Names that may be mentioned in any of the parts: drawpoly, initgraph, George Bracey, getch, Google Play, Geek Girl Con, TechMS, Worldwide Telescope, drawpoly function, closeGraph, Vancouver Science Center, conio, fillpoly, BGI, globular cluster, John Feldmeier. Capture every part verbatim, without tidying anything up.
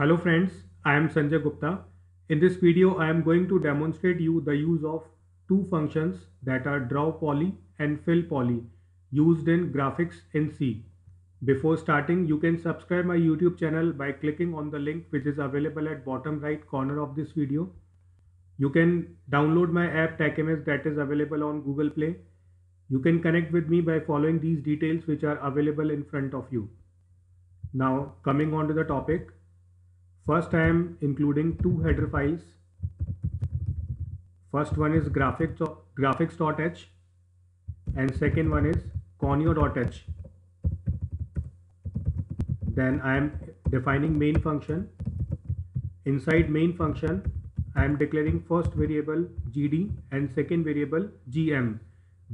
Hello friends, I am Sanjay Gupta. In this video, I am going to demonstrate you the use of two functions that are drawpoly and fillpoly used in graphics in C. Before starting, you can subscribe my YouTube channel by clicking on the link which is available at bottom right corner of this video. You can download my app TechMS that is available on Google Play. You can connect with me by following these details which are available in front of you. Now coming on to the topic. First, I am including two header files. First one is graphics dot h and second one is conio dot h. Then I am defining main function. Inside main function, I am declaring first variable G D and second variable G M.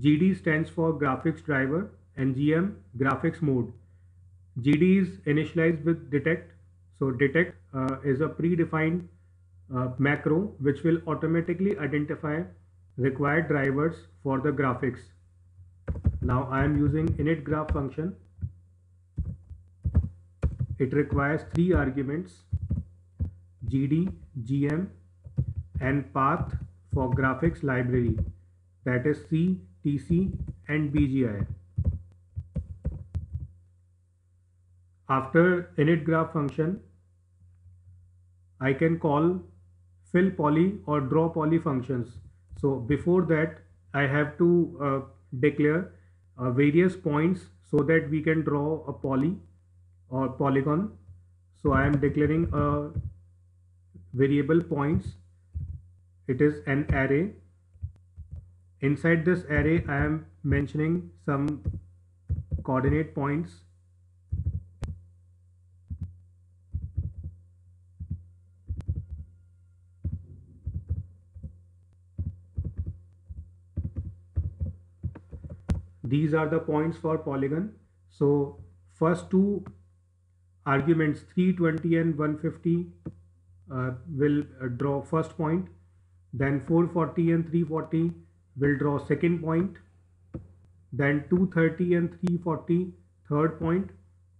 G D stands for graphics driver and G M graphics mode. G D is initialized with detect. So detect uh, is a predefined uh, macro which will automatically identify required drivers for the graphics. Now I am using initgraph function. It requires three arguments, G D, G M and path for graphics library, that is C, T C and B G I. After initGraph function, I can call fillpoly or drawpoly functions. So before that, I have to uh, declare uh, various points so that we can draw a poly or polygon. So I am declaring a variable points. It is an array. Inside this array, I am mentioning some coordinate points. These are the points for polygon. So first two arguments three twenty and one fifty uh, will uh, draw first point, then four forty and three forty will draw second point, then two thirty and three forty third point,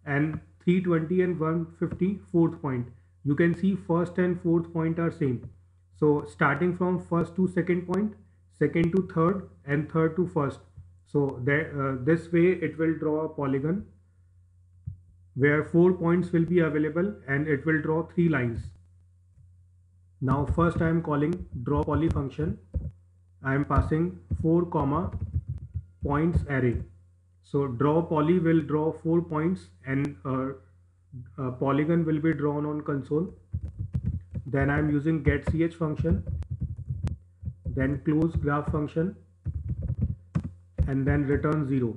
and three twenty and one fifty fourth point. You can see first and fourth point are same. So starting from first to second point, second to third and third to first. So that, uh, this way it will draw a polygon where four points will be available and it will draw three lines. Now first I am calling drawpoly function. I am passing four comma points array. So drawpoly will draw four points and uh, a polygon will be drawn on console. Then I am using getch function, then closeGraph function, and then return zero.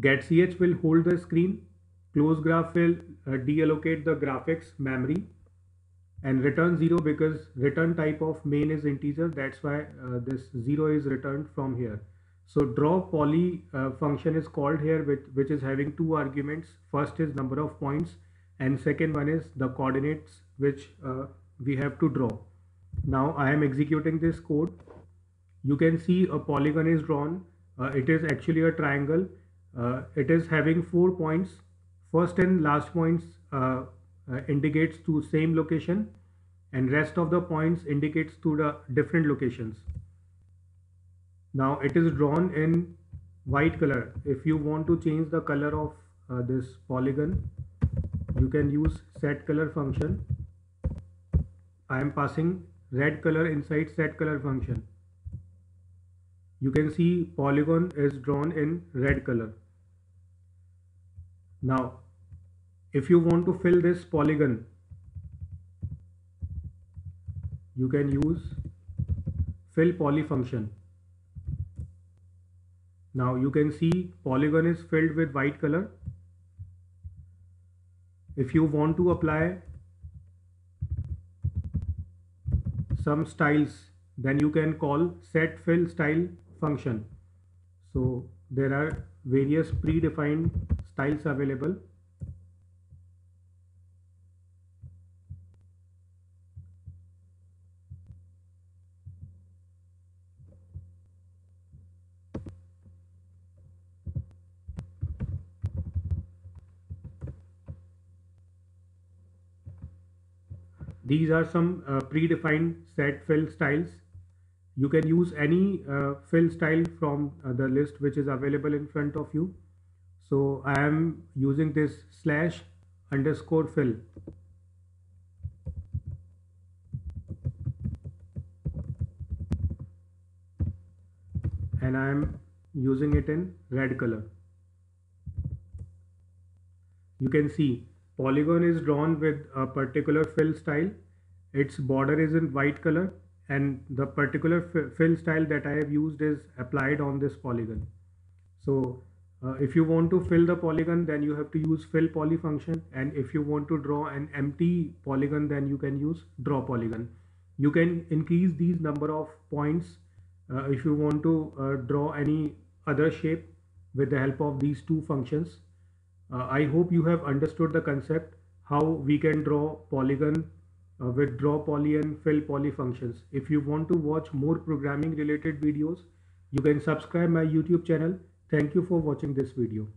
getch will hold the screen, closeGraph will uh, deallocate the graphics memory, and return zero because return type of main is integer, that's why uh, this zero is returned from here. So drawpoly uh, function is called here with, which is having two arguments. First is number of points and second one is the coordinates which uh, we have to draw. Now I am executing this code. You can see a polygon is drawn. Uh, it is actually a triangle. Uh, it is having four points. First and last points uh, uh, indicates to same location and rest of the points indicates to the different locations. Now it is drawn in white color. If you want to change the color of uh, this polygon, you can use setColor function. I am passing red color inside setColor function. You can see polygon is drawn in red color. Now, if you want to fill this polygon, you can use fillpoly function. Now you can see polygon is filled with white color. If you want to apply some styles, then you can call setFillStyle function. So there are various predefined styles available. These are some uh, predefined set fill styles. You can use any uh, fill style from uh, the list which is available in front of you. So I am using this slash underscore fill. And I am using it in red color. You can see polygon is drawn with a particular fill style. Its border is in white color, and the particular fill style that I have used is applied on this polygon. So uh, if you want to fill the polygon, then you have to use fillpoly function, and if you want to draw an empty polygon, then you can use drawPolygon. You can increase these number of points uh, if you want to uh, draw any other shape with the help of these two functions. Uh, I hope you have understood the concept how we can draw polygon uh, with drawpoly and fillpoly functions. If you want to watch more programming related videos, you can subscribe my YouTube channel. Thank you for watching this video.